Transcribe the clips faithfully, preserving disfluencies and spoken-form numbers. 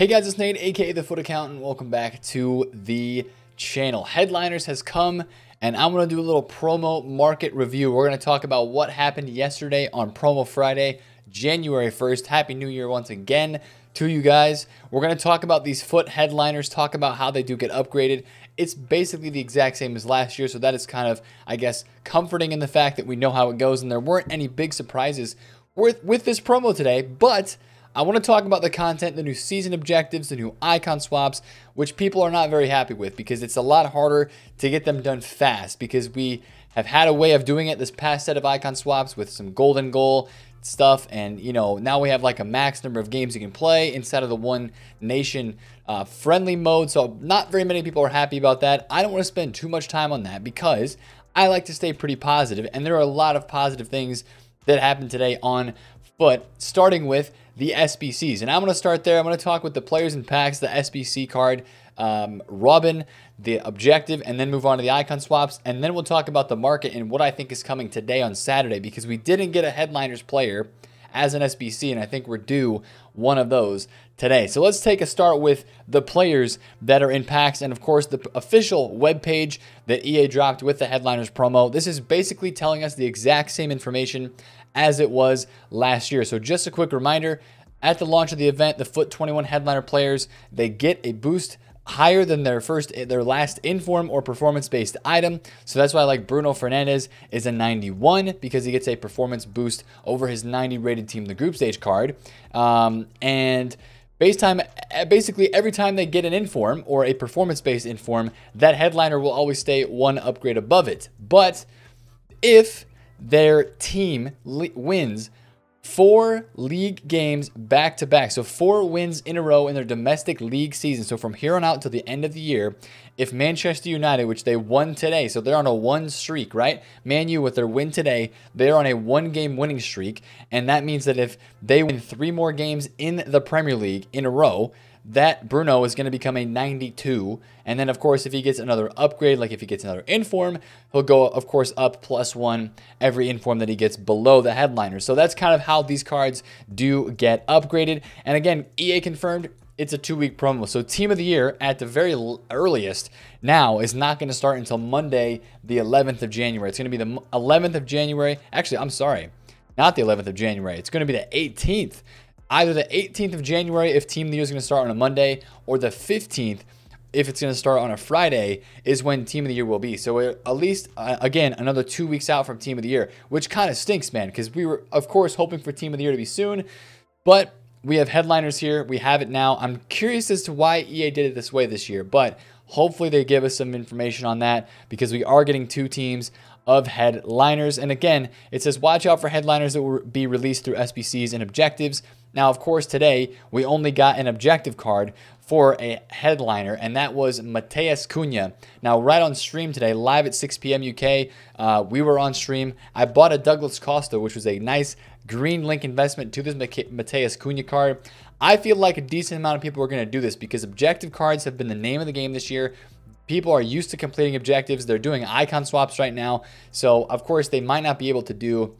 Hey guys, it's Nate, aka The Fut Accountant. Welcome back to the channel. Headliners has come, and I'm going to do a little promo market review. We're going to talk about what happened yesterday on Promo Friday, January first. Happy New Year once again to you guys. We're going to talk about these Fut headliners, talk about how they do get upgraded. It's basically the exact same as last year, so that is kind of, I guess, comforting in the fact that we know how it goes, and there weren't any big surprises with, with this promo today, but I want to talk about the content, the new season objectives, the new icon swaps, which people are not very happy with because it's a lot harder to get them done fast because we have had a way of doing it this past set of icon swaps with some golden goal stuff. And, you know, now we have like a max number of games you can play instead of the one nation uh, friendly mode. So not very many people are happy about that. I don't want to spend too much time on that because I like to stay pretty positive. And there are a lot of positive things that happened today on Fut, starting with the S B Cs. And I'm going to start there. I'm going to talk with the players and packs, the S B C card, um, Robben, the objective, and then move on to the icon swaps. And then we'll talk about the market and what I think is coming today on Saturday, because we didn't get a headliners player as an S B C, and I think we're due one of those today. So let's take a start with the players that are in packs, and of course the official webpage that E A dropped with the headliners promo. This is basically telling us the exact same information as it was last year. So just a quick reminder, at the launch of the event, the FUT twenty-one headliner players, they get a boost higher than their first, their last inform or performance-based item. So that's why, like, Bruno Fernandes is a ninety-one because he gets a performance boost over his ninety rated team, the group stage card. Um, and base time, basically every time they get an inform or a performance-based inform, that headliner will always stay one upgrade above it. But if their team wins four league games back to back, so four wins in a row in their domestic league season, so from here on out till the end of the year, if Manchester United, which they won today, so they're on a one streak, right? Man U, with their win today, they're on a one game winning streak, and that means that if they win three more games in the Premier League in a row, that Bruno is going to become a ninety-two. And then, of course, if he gets another upgrade, like if he gets another inform, he'll go, of course, up plus one every inform that he gets below the headliner. So that's kind of how these cards do get upgraded. And again, E A confirmed it's a two-week promo. So team of the year at the very earliest now is not going to start until Monday, the eleventh of January. It's going to be the eleventh of January. Actually, I'm sorry, not the eleventh of January. It's going to be the eighteenth. Either the eighteenth of January, if Team of the Year is going to start on a Monday, or the fifteenth, if it's going to start on a Friday, is when Team of the Year will be. So at least, uh, again, another two weeks out from Team of the Year, which kind of stinks, man, because we were, of course, hoping for Team of the Year to be soon, but we have headliners here. We have it now. I'm curious as to why E A did it this way this year, but hopefully they give us some information on that, because we are getting two teams of headliners. And again, it says, watch out for headliners that will be released through S B Cs and objectives. Now, of course, today we only got an objective card for a headliner, and that was Matheus Cunha. Now, right on stream today, live at six p m U K, uh, we were on stream. I bought a Douglas Costa, which was a nice green link investment to this Matheus Cunha card. I feel like a decent amount of people are going to do this because objective cards have been the name of the game this year. People are used to completing objectives. They're doing icon swaps right now. So, of course, they might not be able to do,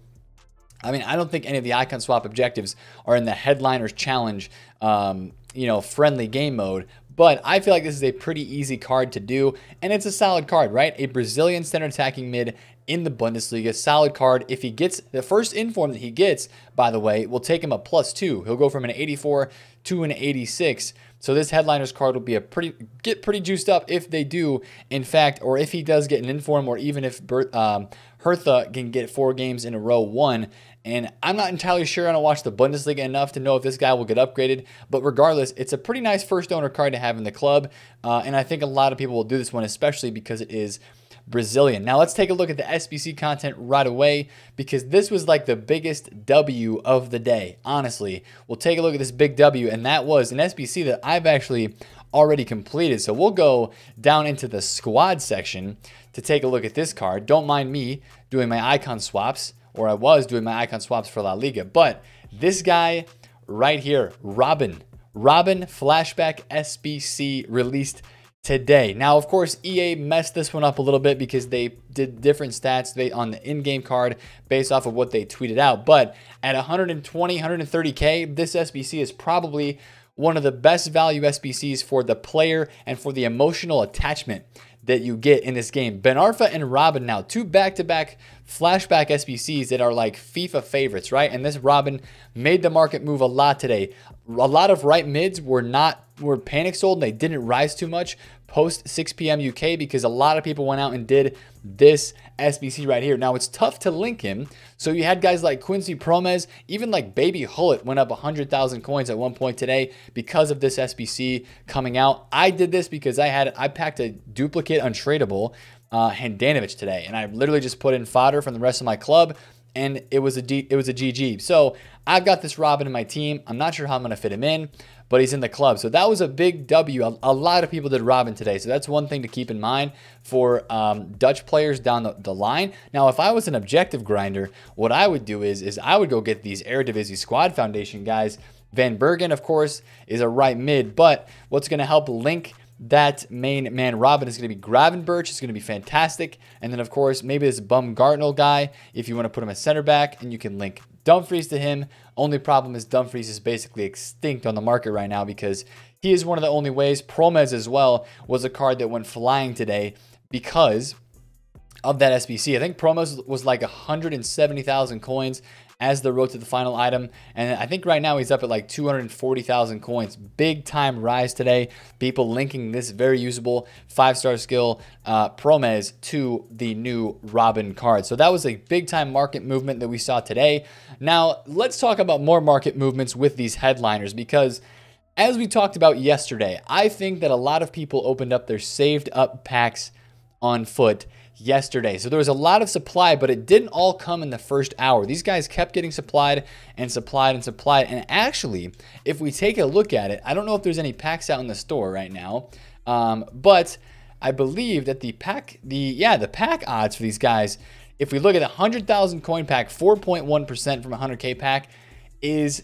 I mean, I don't think any of the icon swap objectives are in the headliners challenge, um, you know, friendly game mode, but I feel like this is a pretty easy card to do, and it's a solid card, right? A Brazilian center attacking mid in the Bundesliga, solid card. If he gets the first inform that he gets, by the way, will take him a plus two. He'll go from an eighty-four to an eighty-six. So this headliners card will be a pretty get pretty juiced up if they do, in fact, or if he does get an inform, or even if um, Hertha can get four games in a row one. And I'm not entirely sure. I don't watch the Bundesliga enough to know if this guy will get upgraded. But regardless, it's a pretty nice first owner card to have in the club. Uh, and I think a lot of people will do this one, especially because it is Brazilian. Now let's take a look at the S B C content right away, because this was like the biggest W of the day, honestly. We'll take a look at this big W, and that was an S B C that I've actually already completed. So we'll go down into the squad section to take a look at this card. Don't mind me doing my icon swaps, or I was doing my icon swaps for La Liga. But this guy right here, Robben. Robben Flashback S B C released today. Now, of course, E A messed this one up a little bit because they did different stats they, on the in-game card based off of what they tweeted out. But at one hundred twenty, one hundred thirty K, this S B C is probably one of the best value S B Cs for the player and for the emotional attachment that you get in this game. Ben Arfa and Robben now, two back-to-back flashback S B Cs that are like FIFA favorites, right? And this Robben made the market move a lot today. A lot of right mids were not were panic sold, and they didn't rise too much post six P M U K because a lot of people went out and did this S B C right here. Now, it's tough to link him. So you had guys like Quincy Promes, even like baby Hullet went up one hundred thousand coins at one point today because of this S B C coming out. I did this because I had I packed a duplicate untradeable uh, Handanovic today, and I literally just put in fodder from the rest of my club, and it was a D, it was a G G. So I've got this Robben in my team. I'm not sure how I'm going to fit him in, but he's in the club. So that was a big W. A, a lot of people did Robben today. So that's one thing to keep in mind for um, Dutch players down the, the line. Now, if I was an objective grinder, what I would do is, is I would go get these Eredivisie Squad Foundation guys. Van Bergen, of course, is a right mid, but what's going to help link that main man Robben is going to be Graven Birch. It's going to be fantastic. And then, of course, maybe this Bum Gartner guy, if you want to put him as center back, and you can link Dumfries to him. Only problem is Dumfries is basically extinct on the market right now because he is one of the only ways. Promes as well was a card that went flying today because of that S B C. I think Promes was like one hundred seventy thousand coins as the road to the final item. And I think right now he's up at like two hundred forty thousand coins. Big time rise today. People linking this very usable five-star skill uh, Promes to the new Robben card. So that was a big time market movement that we saw today. Now let's talk about more market movements with these headliners, because as we talked about yesterday, I think that a lot of people opened up their saved up packs on foot yesterday. So there was a lot of supply, but it didn't all come in the first hour. These guys kept getting supplied and supplied and supplied. And actually, if we take a look at it, I don't know if there's any packs out in the store right now, um, but I believe that the pack, the yeah, the pack odds for these guys, if we look at the one hundred thousand coin pack, four point one percent from one hundred K pack is,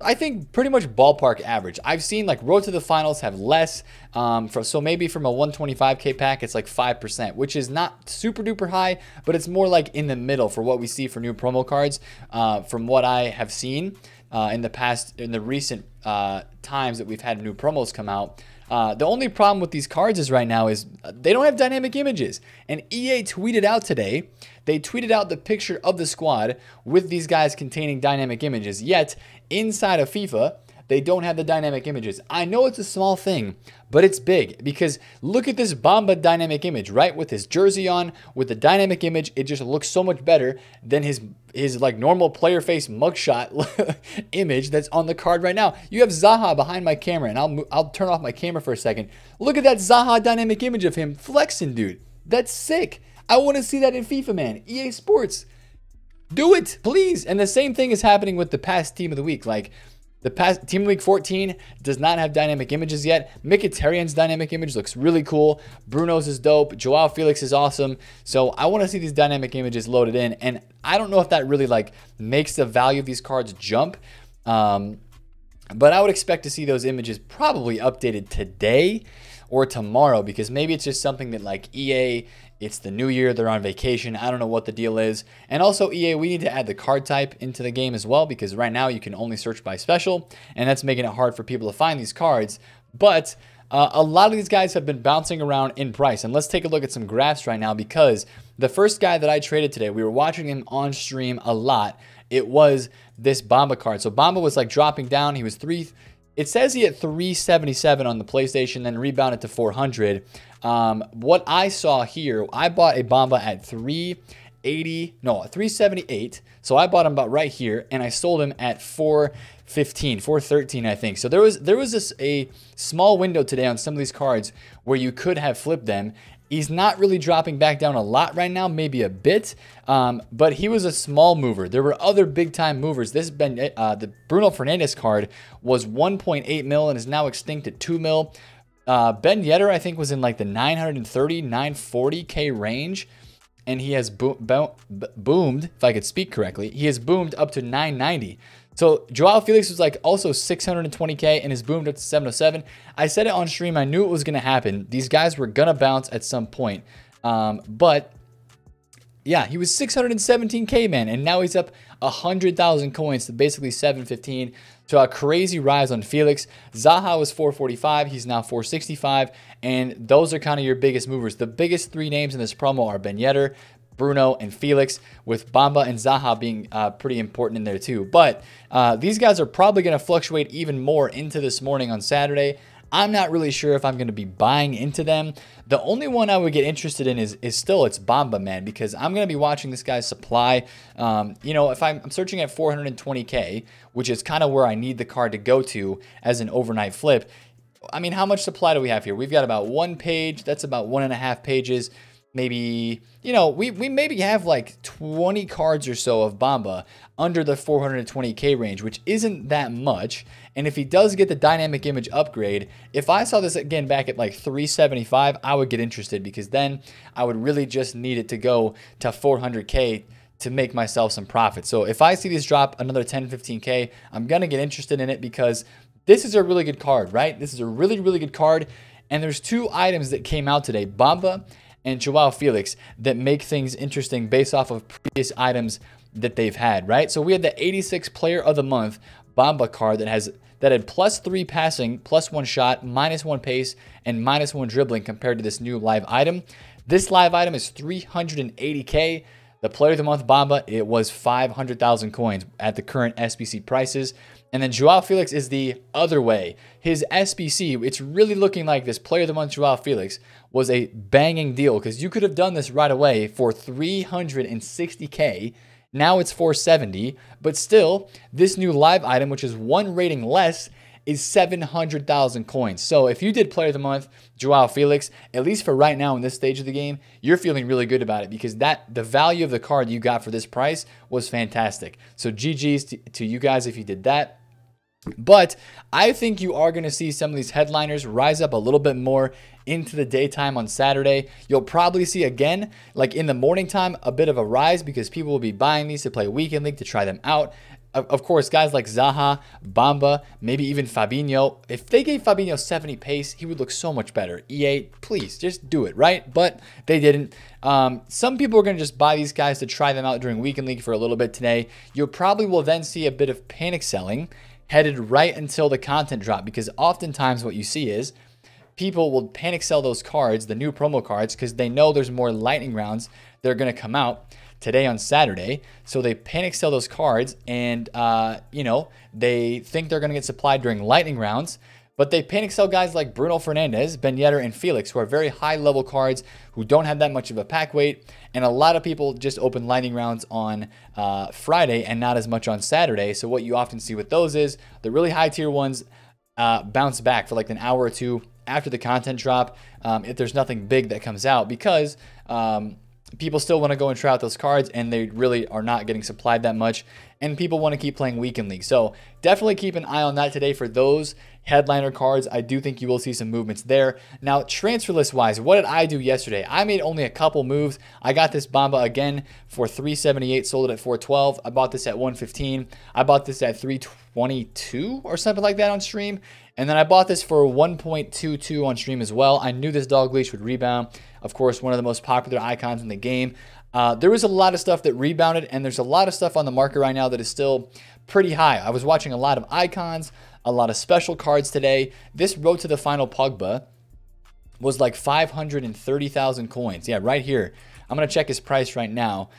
I think, pretty much ballpark average. I've seen like road to the finals have less. Um, from, so maybe from a one twenty-five K pack, it's like five percent, which is not super duper high, but it's more like in the middle for what we see for new promo cards. Uh, from what I have seen uh, in the past, in the recent uh, times that we've had new promos come out. Uh, the only problem with these cards is right now is they don't have dynamic images. And E A tweeted out today, they tweeted out the picture of the squad with these guys containing dynamic images. Yet, inside of FIFA, they don't have the dynamic images. I know it's a small thing, but it's big because look at this Bamba dynamic image, right? With his jersey on, with the dynamic image, it just looks so much better than his his like normal player face mugshot image that's on the card right now. You have Zaha behind my camera, and I'll I'll turn off my camera for a second. Look at that Zaha dynamic image of him flexing, dude. That's sick. I want to see that in FIFA, man. E A Sports, do it, please. And the same thing is happening with the past team of the week, like. The past team week fourteen does not have dynamic images yet. Mkhitaryan's dynamic image looks really cool. Bruno's is dope. Joao Felix is awesome. So I want to see these dynamic images loaded in. And I don't know if that really like makes the value of these cards jump. Um, but I would expect to see those images probably updated today or tomorrow, because maybe it's just something that like E A, it's the new year, they're on vacation. I don't know what the deal is. And also E A, we need to add the card type into the game as well, because right now you can only search by special, and that's making it hard for people to find these cards. But uh, a lot of these guys have been bouncing around in price. And let's take a look at some graphs right now, because the first guy that I traded today, we were watching him on stream a lot. It was this Bamba card. So Bamba was like dropping down. He was three... It says he hit three seventy-seven on the PlayStation, then rebounded to four hundred. Um, what I saw here, I bought a Bamba at three eighty, no, three seventy-eight. So I bought him about right here, and I sold him at four fifteen, four thirteen, I think. So there was there was this, a small window today on some of these cards where you could have flipped them. He's not really dropping back down a lot right now, maybe a bit, um, but he was a small mover. There were other big-time movers. This Ben, uh, the Bruno Fernandes card was one point eight mil and is now extinct at two mil. Uh, Ben Yedder, I think, was in like the nine thirty, nine forty K range, and he has bo bo boomed, if I could speak correctly, he has boomed up to nine ninety. So Joao Felix was like also six twenty K and is boomed up to seven oh seven. I said it on stream. I knew it was going to happen. These guys were going to bounce at some point. Um, but Yeah, he was six hundred seventeen K, man, and now he's up one hundred thousand coins to basically seven fifteen. So a crazy rise on Felix. Zaha was four forty-five, he's now four sixty-five, and those are kind of your biggest movers. The biggest three names in this promo are Ben Yedder, Bruno, and Felix, with Bamba and Zaha being uh, pretty important in there too. But uh, these guys are probably going to fluctuate even more into this morning on Saturday. I'm not really sure if I'm going to be buying into them. The only one I would get interested in is, is still it's Bamba, man, because I'm going to be watching this guy's supply. Um, you know, if I'm, I'm searching at four twenty K, which is kind of where I need the card to go to as an overnight flip. I mean, how much supply do we have here? We've got about one page. That's about one and a half pages. Maybe, you know, we, we maybe have like twenty cards or so of Bamba under the four twenty K range, which isn't that much. And if he does get the dynamic image upgrade, if I saw this again back at like three seventy-five, I would get interested, because then I would really just need it to go to four hundred K to make myself some profit. So if I see this drop another ten, fifteen K, I'm going to get interested in it, because this is a really good card, right? This is a really, really good card. And there's two items that came out today, Bamba and Joao Felix, that make things interesting based off of previous items that they've had, right? So we had the eighty-six player of the month Bamba card that has that had plus three passing, plus one shot, minus one pace, and minus one dribbling compared to this new live item. This live item is three eighty K. The player of the month Bamba, it was five hundred thousand coins at the current S B C prices. And then Joao Felix is the other way. His S B C, it's really looking like this player of the month Joao Felix was a banging deal, because you could have done this right away for three sixty K. Now it's four seventy, but still this new live item, which is one rating less, is seven hundred thousand coins. So if you did player of the month Joao Felix, at least for right now in this stage of the game, you're feeling really good about it, because that the value of the card you got for this price was fantastic. So G G's to, to you guys if you did that. But I think you are going to see some of these headliners rise up a little bit more into the daytime on Saturday. You'll probably see again, like in the morning time, a bit of a rise, because people will be buying these to play weekend league, to try them out. Of course, guys like Zaha, Bamba, maybe even Fabinho. If they gave Fabinho seventy pace, he would look so much better. E A, please, just do it, right? But they didn't. Um, some people are going to just buy these guys to try them out during weekend league for a little bit today. You probably will then see a bit of panic selling headed right until the content drop, because oftentimes what you see is people will panic sell those cards, the new promo cards, because they know there's more lightning rounds that are going to come out today on Saturday. So they panic sell those cards, and uh, you know, they think they're going to get supplied during lightning rounds, but they panic sell guys like Bruno Fernandes, Ben Yedder, and Felix, who are very high level cards who don't have that much of a pack weight. And a lot of people just open lightning rounds on uh, Friday and not as much on Saturday. So what you often see with those is the really high tier ones uh, bounce back for like an hour or two after the content drop, um, if there's nothing big that comes out, because um, people still want to go and try out those cards, and they really are not getting supplied that much, and people want to keep playing weekend league. So definitely keep an eye on that today for those headliner cards. I do think you will see some movements there. Now, transfer list wise, what did I do yesterday? I made only a couple moves. I got this Bamba again for three seventy-eight, sold it at four twelve. I bought this at one fifteen. I bought this at three twenty-two or something like that on stream. And then I bought this for one point two two on stream as well. I knew this dog leash would rebound. Of course, one of the most popular icons in the game. Uh, there was a lot of stuff that rebounded, and there's a lot of stuff on the market right now that is still pretty high. I was watching a lot of icons, a lot of special cards today. This road to the final Pogba was like five hundred thirty thousand coins. Yeah, right here. I'm going to check his price right now.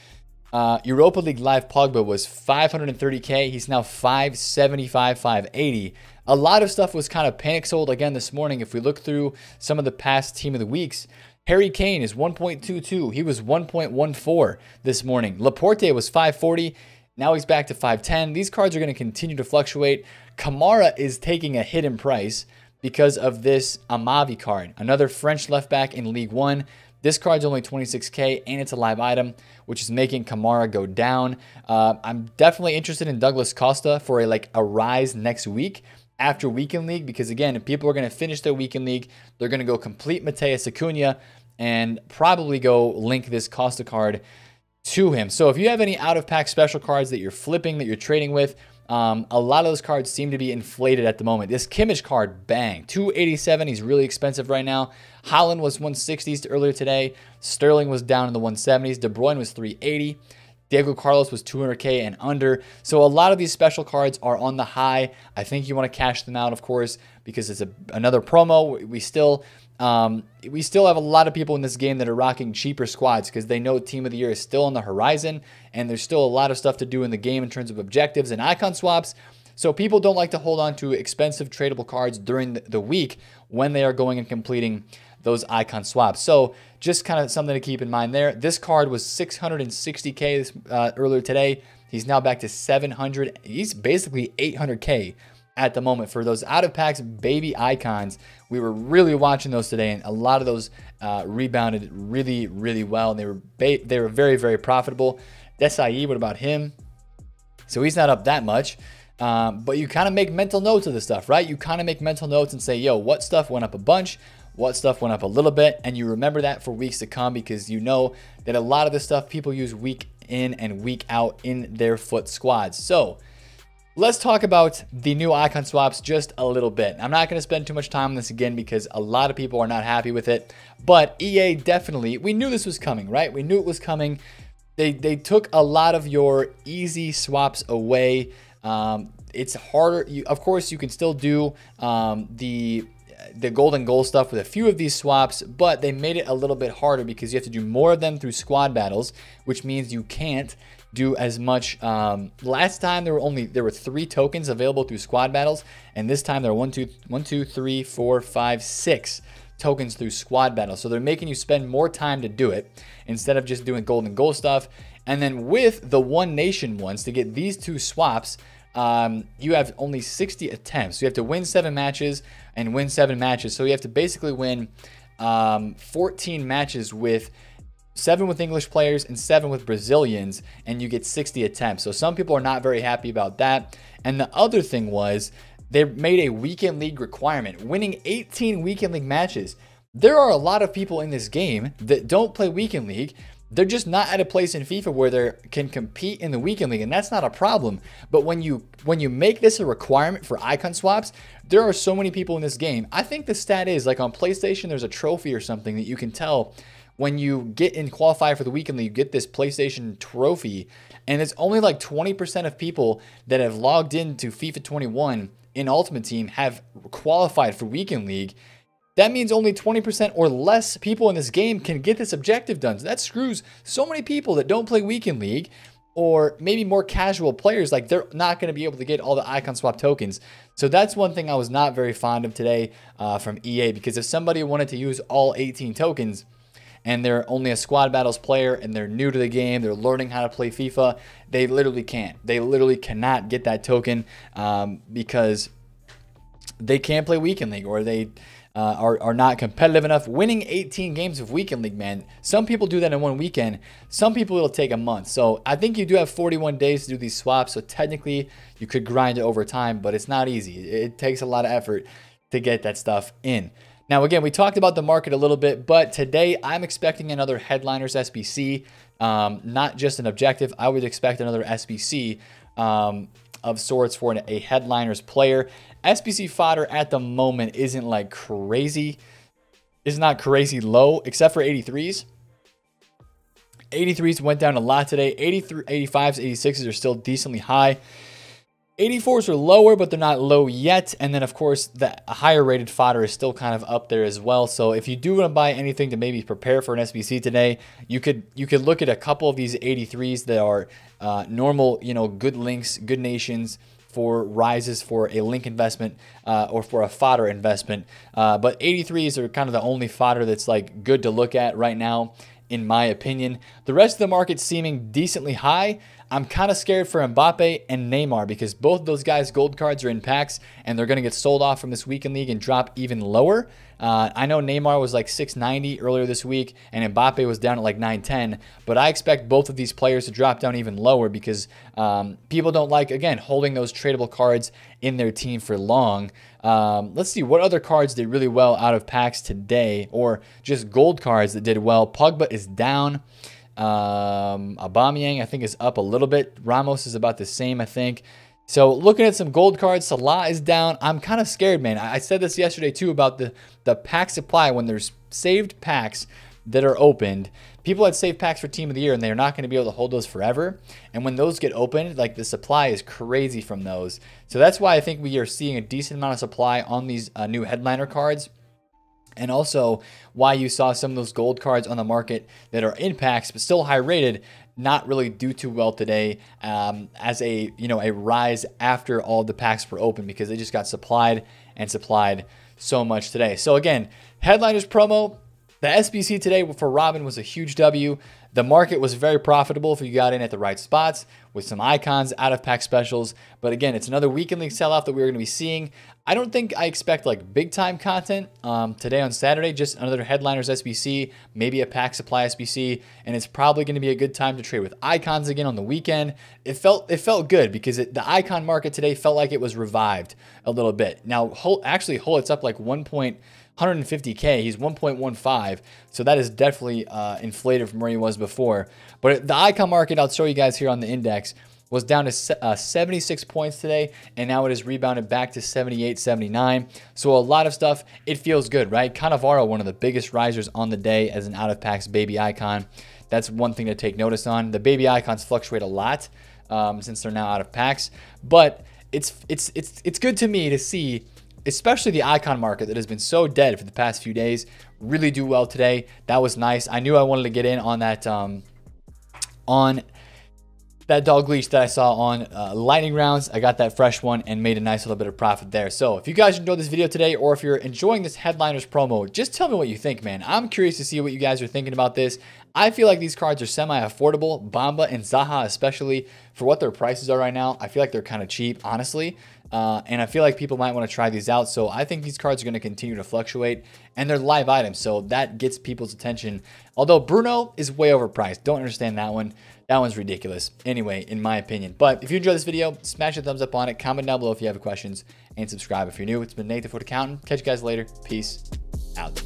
Uh, Europa League Live Pogba was five hundred thirty K. He's now five seventy-five, five eighty. A lot of stuff was kind of panic sold again this morning. If we look through some of the past team of the weeks, Harry Kane is one point two two. He was one point one four this morning. Laporte was five forty. Now he's back to five ten. These cards are going to continue to fluctuate. Kamara is taking a hit in price because of this Amavi card, another French left back in League One. This card's only twenty-six K, and it's a live item, which is making Kamara go down. Uh, I'm definitely interested in Douglas Costa for a like a rise next week after weekend league, because again, if people are going to finish their weekend league, they're going to go complete Matheus Cunha and probably go link this Costa card to him. So if you have any out of pack special cards that you're flipping, that you're trading with, Um, a lot of those cards seem to be inflated at the moment. This Kimmich card, bang, two eighty-seven. He's really expensive right now. Haaland was one sixties earlier today. Sterling was down in the one seventies. De Bruyne was three eighty. Diego Carlos was two hundred K and under. So a lot of these special cards are on the high. I think you want to cash them out, of course, because it's a, another promo. We still... Um, we still have a lot of people in this game that are rocking cheaper squads because they know Team of the Year is still on the horizon and there's still a lot of stuff to do in the game in terms of objectives and icon swaps. So people don't like to hold on to expensive tradable cards during the week when they are going and completing those icon swaps. So just kind of something to keep in mind there. This card was six hundred sixty K uh, earlier today. He's now back to seven hundred. He's basically eight hundred K. At the moment for those out of packs baby icons. We were really watching those today, and a lot of those uh, rebounded really, really well, and they were they were very, very profitable. Desai, what about him? So he's not up that much, um, but you kind of make mental notes of this stuff, right? You kind of make mental notes and say, yo, what stuff went up a bunch? What stuff went up a little bit? And you remember that for weeks to come because you know that a lot of the stuff people use week in and week out in their FUT squads. So let's talk about the new icon swaps just a little bit. I'm not going to spend too much time on this again because a lot of people are not happy with it, but E A definitely, we knew this was coming, right? We knew it was coming. They, they took a lot of your easy swaps away. Um, it's harder. You, of course, you can still do um, the... the golden goal stuff with a few of these swaps, but they made it a little bit harder because you have to do more of them through squad battles, which means you can't do as much. Um, last time there were only, there were three tokens available through squad battles. And this time there are one, two, one, two, three, four, five, six tokens through squad battles. So they're making you spend more time to do it instead of just doing golden goal stuff. And then with the One Nation ones to get these two swaps, Um, you have only sixty attempts. You have to win seven matches and win seven matches. So you have to basically win um, fourteen matches with seven with English players and seven with Brazilians, and you get sixty attempts. So some people are not very happy about that. And the other thing was they made a weekend league requirement, winning eighteen weekend league matches. There are a lot of people in this game that don't play weekend league. They're just not at a place in FIFA where they can compete in the weekend league, and that's not a problem. But when you when you make this a requirement for icon swaps, there are so many people in this game. I think the stat is, like on PlayStation, there's a trophy or something that you can tell when you get in qualify for the weekend league, you get this PlayStation trophy, and it's only like twenty percent of people that have logged into FIFA twenty-one in Ultimate Team have qualified for weekend league. That means only twenty percent or less people in this game can get this objective done. So that screws so many people that don't play weekend league, or maybe more casual players, like they're not going to be able to get all the icon swap tokens. So that's one thing I was not very fond of today uh, from E A, because if somebody wanted to use all eighteen tokens and they're only a squad battles player and they're new to the game, they're learning how to play FIFA, they literally can't. They literally cannot get that token um, because they can't play weekend league, or they... Uh, are, are not competitive enough. Winning eighteen games of weekend league, man. Some people do that in one weekend. Some people it'll take a month. So I think you do have forty-one days to do these swaps. So technically you could grind it over time, but it's not easy. It takes a lot of effort to get that stuff in. Now, again, we talked about the market a little bit, but today I'm expecting another Headliners S B C, um, not just an objective. I would expect another S B C um, of sorts for an, a Headliners player. S B C fodder at the moment isn't like crazy. It's not crazy low, except for eighty-threes. eighty-threes went down a lot today. eighty-three, eighty-fives, eighty-sixes are still decently high. eighty-fours are lower, but they're not low yet. And then, of course, the higher rated fodder is still kind of up there as well. So if you do want to buy anything to maybe prepare for an S B C today, you could you could look at a couple of these eighty-threes that are uh, normal, you know, good links, good nations, for rises for a link investment uh, or for a fodder investment. Uh, but eighty-threes are kind of the only fodder that's like good to look at right now, in my opinion. The rest of the market seeming decently high. I'm kind of scared for Mbappe and Neymar because both of those guys' gold cards are in packs and they're going to get sold off from this weekend league and drop even lower. Uh, I know Neymar was like six ninety earlier this week and Mbappe was down at like nine ten, but I expect both of these players to drop down even lower because um, people don't like, again, holding those tradable cards in their team for long. Um, let's see what other cards did really well out of packs today, or just gold cards that did well. Pogba is down. Um, Aubameyang, I think, is up a little bit. Ramos is about the same, I think. So looking at some gold cards, Salah is down. I'm kind of scared, man. I said this yesterday too about the, the pack supply. When there's saved packs that are opened, people had saved packs for team of the year and they're not going to be able to hold those forever. And when those get opened, like the supply is crazy from those. So that's why I think we are seeing a decent amount of supply on these uh, new headliner cards. And also why you saw some of those gold cards on the market that are in packs but still high rated not really do too well today um, as a you know a rise after all the packs were open, because they just got supplied and supplied so much today. So again, headliners promo, the S B C today for Robben was a huge W. The market was very profitable if you got in at the right spots with some icons, out-of-pack specials. But again, it's another weekend league sell-off that we're going to be seeing. I don't think I expect like big-time content um, today on Saturday, just another Headliners S B C, maybe a pack supply S B C, and it's probably going to be a good time to trade with icons again on the weekend. It felt it felt good because it, the icon market today felt like it was revived a little bit. Now, Hull, actually, Hullet's up like one point one fifty K. He's one point one five, so that is definitely uh, inflated from where he was before. before. But the icon market, I'll show you guys here on the index, was down to uh, seventy-six points today, and now it has rebounded back to seventy-eight, seventy-nine. So a lot of stuff. It feels good, right? Cannavaro, one of the biggest risers on the day as an out-of-packs baby icon. That's one thing to take notice on. The baby icons fluctuate a lot um, since they're now out of packs, but it's, it's, it's, it's good to me to see, especially the icon market that has been so dead for the past few days, really do well today. That was nice. I knew I wanted to get in on that um, on that dog leash that I saw on uh, lightning rounds. I got that fresh one and made a nice little bit of profit there. So if you guys enjoyed this video today, or if you're enjoying this headliners promo, just tell me what you think, man. I'm curious to see what you guys are thinking about this. I feel like these cards are semi-affordable, Bamba and Zaha especially, for what their prices are right now. I feel like they're kind of cheap, honestly. Uh, and I feel like people might want to try these out. So I think these cards are going to continue to fluctuate, and they're live items, so that gets people's attention. Although Bruno is way overpriced. Don't understand that one. That one's ridiculous anyway, in my opinion. But if you enjoyed this video, smash a thumbs up on it. Comment down below if you have questions, and subscribe if you're new. It's been Nate, the Fut Accountant. Catch you guys later. Peace out.